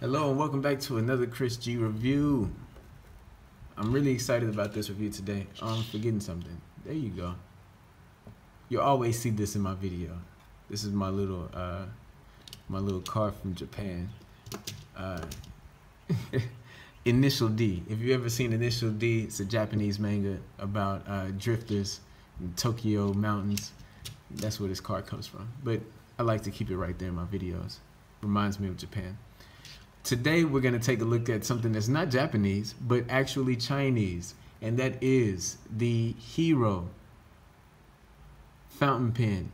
Hello and welcome back to another Chris G review. I'm really excited about this review today. Oh, I'm forgetting something. There you go. You'll always see this in my video. This is my little card from Japan. Initial D. If you've ever seen Initial D, it's a Japanese manga about drifters in Tokyo mountains. That's where this card comes from. But I like to keep it right there in my videos. Reminds me of Japan. Today we're going to take a look at something that's not Japanese, but actually Chinese. And that is the Hero fountain pen,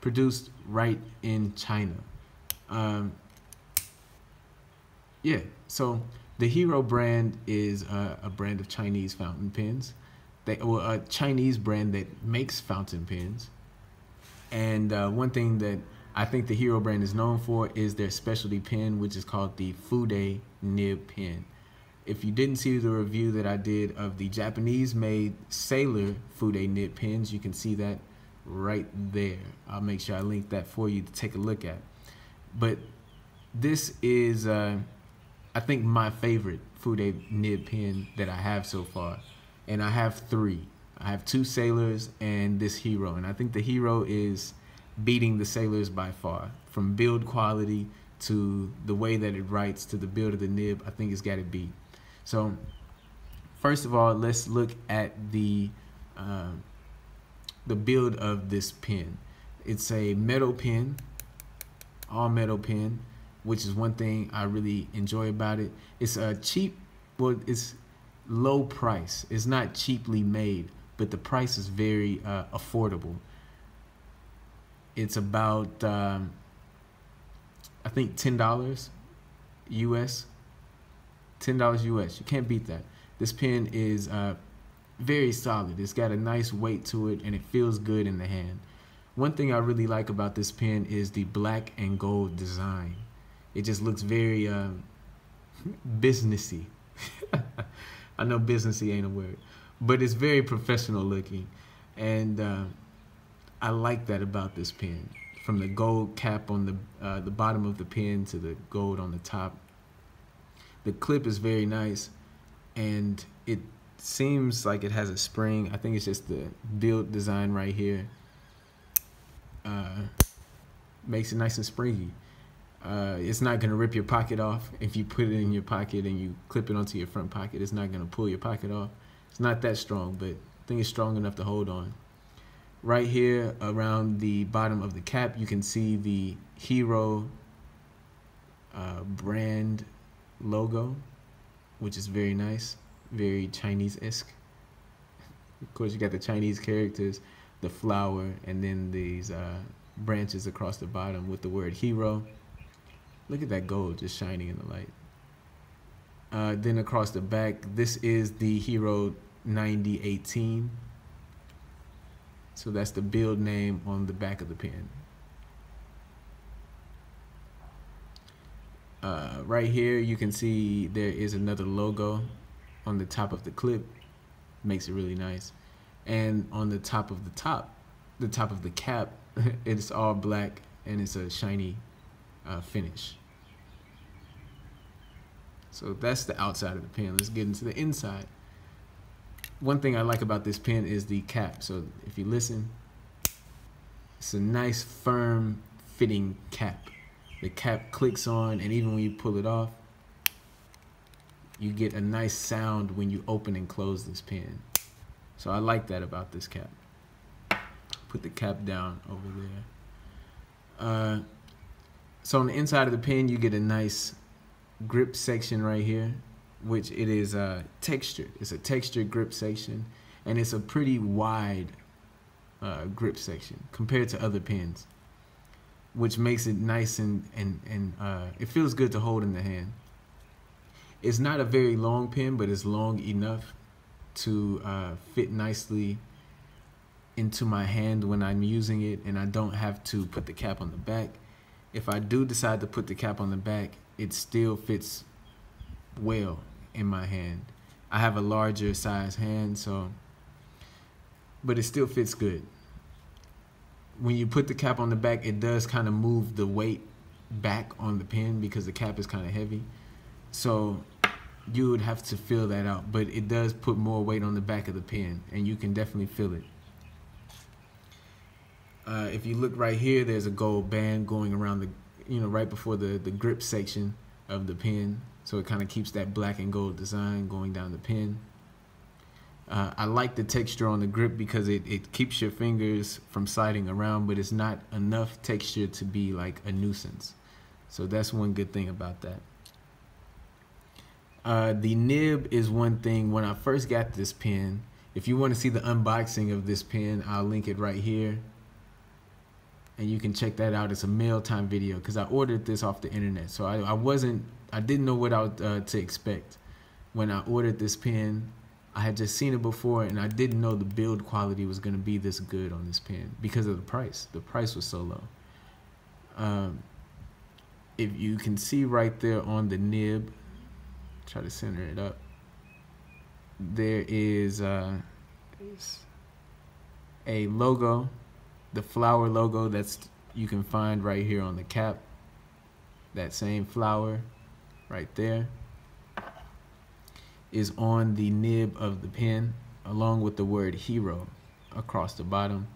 produced right in China. So the Hero brand is a brand of Chinese fountain pens. A Chinese brand that makes fountain pens. And one thing that I think the Hero brand is known for is their specialty pen, which is called the Fude nib pen. If you didn't see the review that I did of the Japanese-made Sailor Fude nib pens, you can see that right there. I'll make sure I link that for you to take a look at. But this is, I think, my favorite Fude nib pen that I have so far. And I have three. I have two Sailors and this Hero. And I think the Hero is beating the Sailors by far. From build quality to the way that it writes to the build of the nib, I think it's got it beat. So first of all, let's look at the build of this pen. It's a metal pen, all metal pen, which is one thing I really enjoy about it. It's a cheap, well, it's low price. It's not cheaply made, but the price is very affordable. It's about, I think, $10 US. $10 US. You can't beat that. This pen is very solid. It's got a nice weight to it, and it feels good in the hand. One thing I really like about this pen is the black and gold design. It just looks very businessy. I know businessy ain't a word, but it's very professional looking, and I like that about this pen. From the gold cap on the bottom of the pen to the gold on the top, the clip is very nice, and it seems like it has a spring. I think it's just the build design right here makes it nice and springy. It's not going to rip your pocket off. If you put it in your pocket and you clip it onto your front pocket, it's not going to pull your pocket off. It's not that strong, but I think it's strong enough to hold on. Right here around the bottom of the cap, you can see the Hero brand logo, which is very nice, very Chinese-esque. Of course, you got the Chinese characters, the flower, and then these branches across the bottom with the word Hero. Look at that gold just shining in the light. Then across the back, this is the Hero 9018. So that's the build name on the back of the pen. Right here, you can see there is another logo on the top of the clip. Makes it really nice. And on the top of the cap, it's all black and it's a shiny finish. So that's the outside of the pen. Let's get into the inside. One thing I like about this pen is the cap. So if you listen, it's a nice firm fitting cap. The cap clicks on, and even when you pull it off, you get a nice sound when you open and close this pen. So I like that about this cap. Put the cap down over there. So on the inside of the pen, you get a nice grip section right here, which it is textured. It's a textured grip section, and it's a pretty wide grip section compared to other pens, which makes it nice and it feels good to hold in the hand. It's not a very long pen, but it's long enough to fit nicely into my hand when I'm using it, and I don't have to put the cap on the back. If I do decide to put the cap on the back, it still fits well in my hand. I have a larger size hand, so, but it still fits good. When you put the cap on the back, it does kind of move the weight back on the pen because the cap is kind of heavy. So you would have to fill that out, but it does put more weight on the back of the pen, and you can definitely feel it. If you look right here, there's a gold band going around the, right before the grip section of the pen. So it kind of keeps that black and gold design going down the pen. I like the texture on the grip because it keeps your fingers from sliding around, but it's not enough texture to be like a nuisance. So that's one good thing about that. The nib is one thing. When I first got this pen, if you want to see the unboxing of this pen, I'll link it right here. And you can check that out. It's a mail time video because I ordered this off the internet. So I didn't know what to expect. When I ordered this pen, I had just seen it before, and I didn't know the build quality was going to be this good on this pen because of the price. The price was so low. If you can see right there on the nib, try to center it up, there is a logo. The flower logo you can find right here on the cap, that same flower right there is on the nib of the pen, along with the word Hero across the bottom.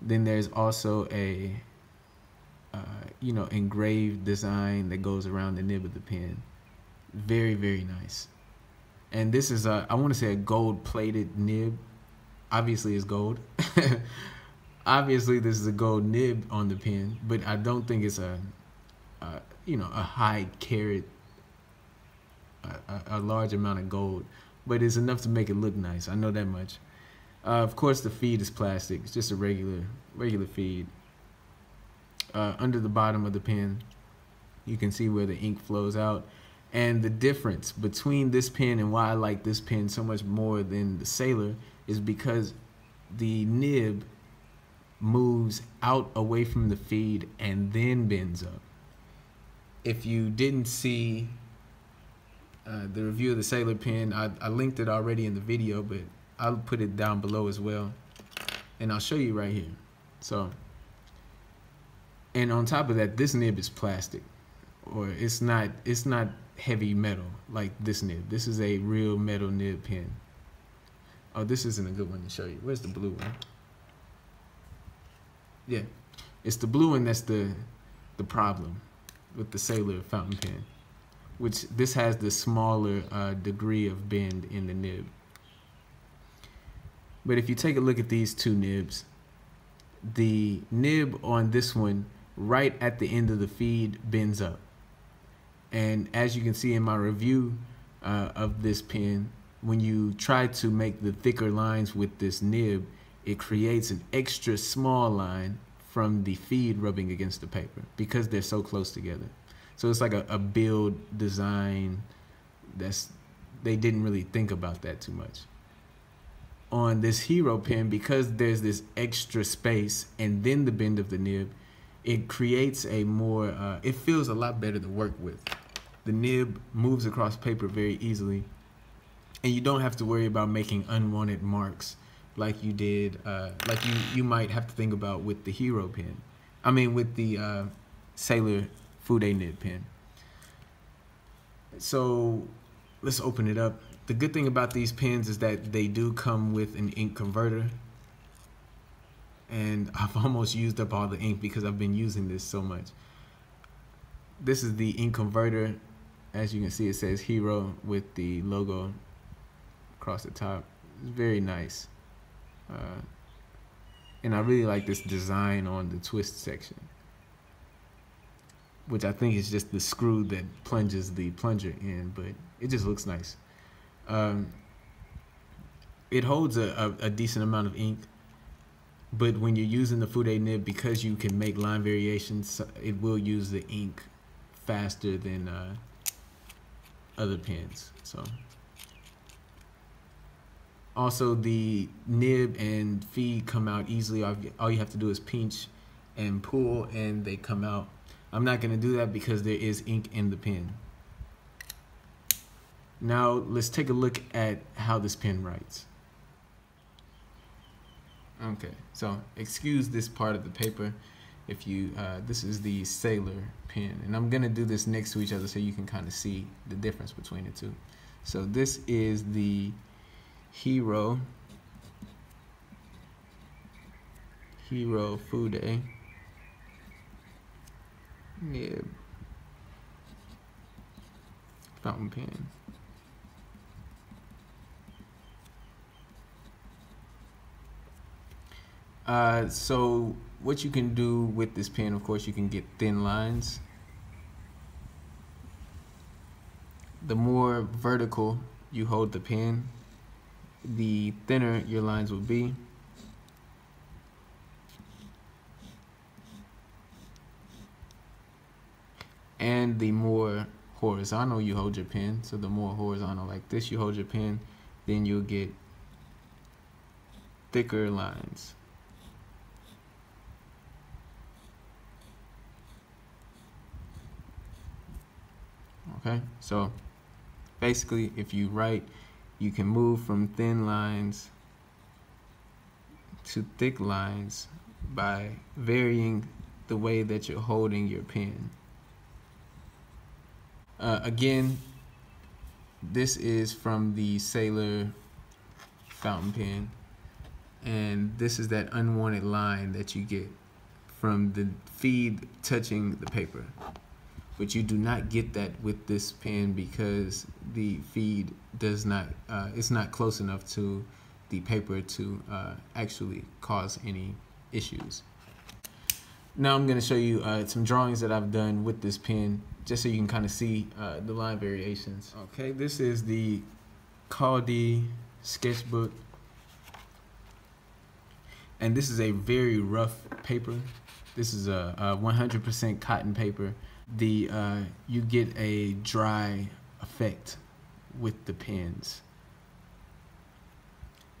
Then there's also a engraved design that goes around the nib of the pen. Very, very nice. And this is I want to say a gold plated nib. Obviously it's gold. Obviously, this is a gold nib on the pen, but I don't think it's a high carat, a large amount of gold, but it's enough to make it look nice. I know that much. Of course, the feed is plastic. It's just a regular feed. Under the bottom of the pen, you can see where the ink flows out, and the difference between this pen and why I like this pen so much more than the Sailor is because the nib moves out away from the feed and then bends up. If you didn't see the review of the Sailor pen, I linked it already in the video, but I'll put it down below as well, and I'll show you right here. So, and on top of that, this nib is plastic, or it's not heavy metal like this nib. This is a real metal nib pen. Oh, this isn't a good one to show you. Where's the blue one? Yeah, it's the blue one that's the problem with the Sailor fountain pen, which this has the smaller degree of bend in the nib. But if you take a look at these two nibs, the nib on this one right at the end of the feed bends up. And as you can see in my review of this pen, when you try to make the thicker lines with this nib, it creates an extra small line from the feed rubbing against the paper because they're so close together. So it's like a build design they didn't really think about that too much. On this Hero pen, because there's this extra space and then the bend of the nib, it creates a more, it feels a lot better to work with. The nib moves across paper very easily, and you don't have to worry about making unwanted marks like you did, like you might have to think about with the Hero pen. I mean, with the Sailor Fude nib pen. So let's open it up. The good thing about these pens is that they do come with an ink converter. And I've almost used up all the ink because I've been using this so much. This is the ink converter. As you can see, it says Hero with the logo across the top. It's very nice. And I really like this design on the twist section, which I think is just the screw that plunges the plunger in, but it just looks nice. It holds a decent amount of ink, but when you're using the Fude nib, because you can make line variations, it will use the ink faster than other pens. So also, the nib and feed come out easily. All you have to do is pinch and pull, and they come out. I'm not going to do that because there is ink in the pen. Now, let's take a look at how this pen writes. Okay, so excuse this part of the paper. if you this is the Sailor pen, and I'm gonna do this next to each other so you can kind of see the difference between the two. So this is the Hero Fude. Yeah, fountain pen. So what you can do with this pen, of course, you can get thin lines. The more vertical you hold the pen, the thinner your lines will be. And the more horizontal you hold your pen, so the more horizontal like this you hold your pen, then you'll get thicker lines. Okay, so basically if you write, you can move from thin lines to thick lines by varying the way that you're holding your pen. Again, this is from the Sailor fountain pen, and this is that unwanted line that you get from the feed touching the paper. But you do not get that with this pen because the feed does not, it's not close enough to the paper to actually cause any issues. Now I'm going to show you some drawings that I've done with this pen just so you can kind of see the line variations. Okay, this is the Caudi sketchbook, and this is a very rough paper. This is a 100% cotton paper. The you get a dry effect with the pens.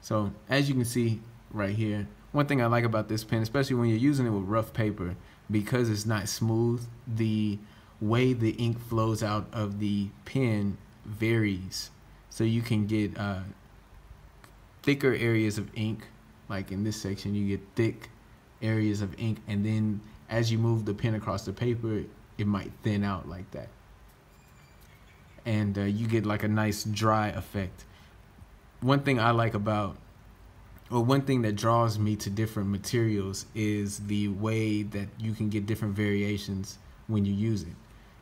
So as you can see right here, one thing I like about this pen, especially when you're using it with rough paper, because it's not smooth, the way the ink flows out of the pen varies. So you can get thicker areas of ink, like in this section you get thick areas of ink, and then as you move the pen across the paper, it might thin out like that, and you get like a nice dry effect. One thing I like about, or one thing that draws me to different materials, is the way that you can get different variations when you use it.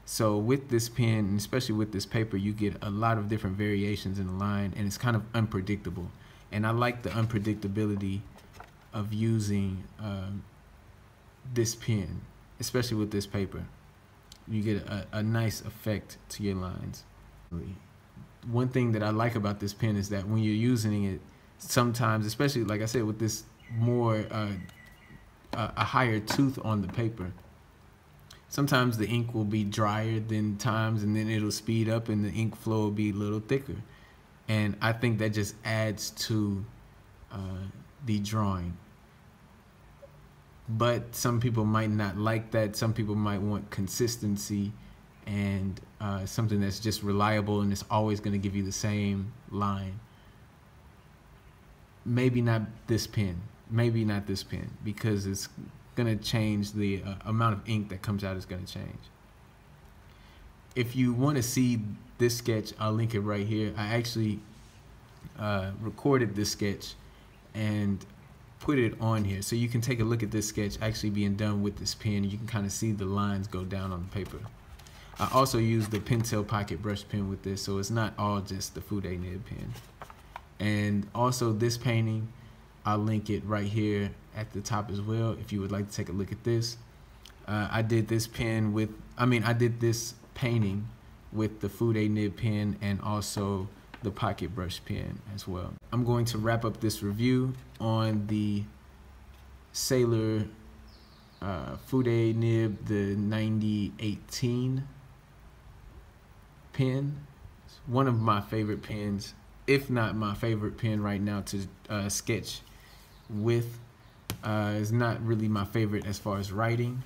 So with this pen, and especially with this paper, you get a lot of different variations in the line, and it's kind of unpredictable, and I like the unpredictability of using this pen, especially with this paper. You get a nice effect to your lines. One thing that I like about this pen is that when you're using it, sometimes, especially like I said, with this more a higher tooth on the paper, sometimes the ink will be drier than times, and then it'll speed up and the ink flow will be a little thicker, and I think that just adds to the drawing. But some people might not like that. Some people might want consistency and something that's just reliable and it's always going to give you the same line. Maybe not this pen. Maybe not this pen, because it's going to change. The amount of ink that comes out is going to change. If you want to see this sketch, I'll link it right here. I actually recorded this sketch and put it on here so you can take a look at this sketch actually being done with this pen. You can kind of see the lines go down on the paper. I also use the Pentel pocket brush pen with this, so it's not all just the Fude nib pen. And also this painting, I'll link it right here at the top as well if you would like to take a look at this. I did this pen with, I did this painting with the Fude nib pen and also the pocket brush pen as well. I'm going to wrap up this review on the Sailor Fude nib, the 9018 pen. It's one of my favorite pens, if not my favorite pen right now to sketch with. It's not really my favorite as far as writing,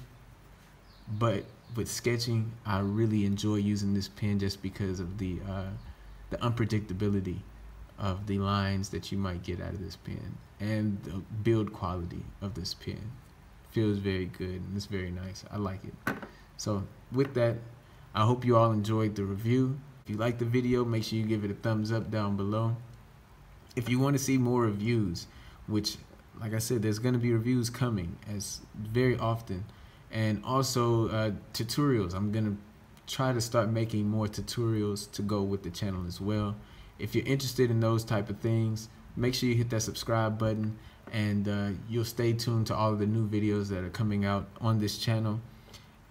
but with sketching, I really enjoy using this pen just because of the unpredictability of the lines that you might get out of this pen and the build quality of this pen. If feels very good and it's very nice. I like it. So with that, I hope you all enjoyed the review. If you like the video, make sure you give it a thumbs up down below. If you want to see more reviews, which like I said, there's going to be reviews coming as very often, and also tutorials. I'm going to try to start making more tutorials to go with the channel as well. If you're interested in those type of things, make sure you hit that subscribe button, and you'll stay tuned to all of the new videos that are coming out on this channel.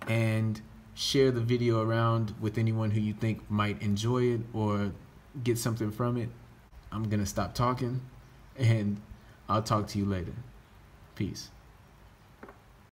And share the video around with anyone who you think might enjoy it or get something from it. I'm gonna stop talking, and I'll talk to you later. Peace.